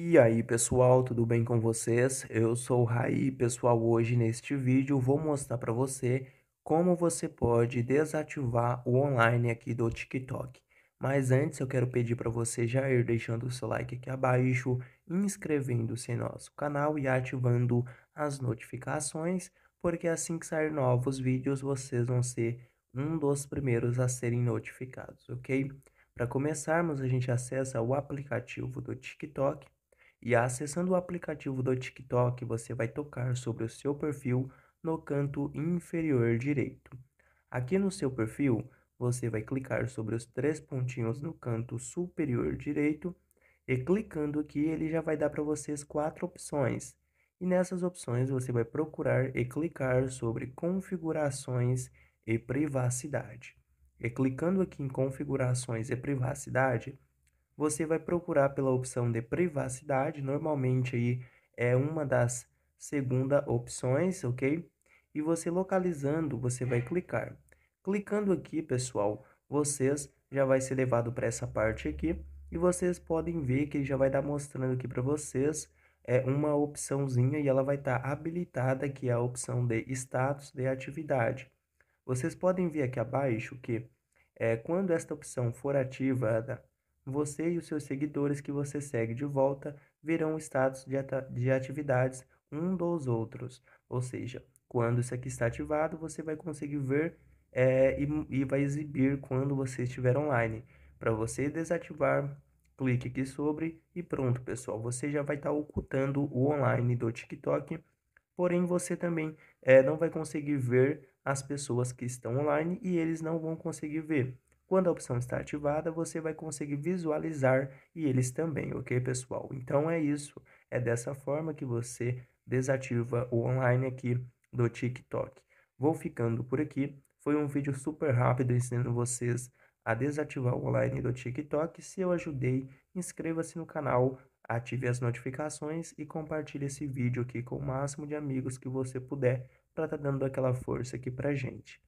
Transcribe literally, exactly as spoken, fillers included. E aí pessoal, tudo bem com vocês? Eu sou o Raí, pessoal. Hoje neste vídeo vou mostrar para você como você pode desativar o online aqui do TikTok. Mas antes eu quero pedir para você já ir deixando o seu like aqui abaixo, inscrevendo-se em nosso canal e ativando as notificações, porque assim que sair novos vídeos vocês vão ser um dos primeiros a serem notificados, ok? Para começarmos, a gente acessa o aplicativo do TikTok. E acessando o aplicativo do TikTok, você vai tocar sobre o seu perfil no canto inferior direito. Aqui no seu perfil, você vai clicar sobre os três pontinhos no canto superior direito. E clicando aqui, ele já vai dar para vocês quatro opções. E nessas opções, você vai procurar e clicar sobre configurações e privacidade. E clicando aqui em configurações e privacidade, você vai procurar pela opção de privacidade, normalmente aí é uma das segunda opções, ok? E você localizando, você vai clicar. Clicando aqui, pessoal, vocês já vai ser levado para essa parte aqui e vocês podem ver que ele já vai dar mostrando aqui para vocês é uma opçãozinha e ela vai estar tá habilitada, que é a opção de status de atividade. Vocês podem ver aqui abaixo que é, quando esta opção for ativada, você e os seus seguidores que você segue de volta verão o status de, de atividades um dos outros. Ou seja, quando isso aqui está ativado, você vai conseguir ver é, e, e vai exibir quando você estiver online. Para você desativar, clique aqui sobre e pronto, pessoal. Você já vai estar ocultando o online do TikTok. Porém, você também é, não vai conseguir ver as pessoas que estão online e eles não vão conseguir ver. Quando a opção está ativada, você vai conseguir visualizar e eles também, ok, pessoal? Então é isso, é dessa forma que você desativa o online aqui do TikTok. Vou ficando por aqui, foi um vídeo super rápido ensinando vocês a desativar o online do TikTok. Se eu ajudei, inscreva-se no canal, ative as notificações e compartilhe esse vídeo aqui com o máximo de amigos que você puder para estar dando aquela força aqui pra gente.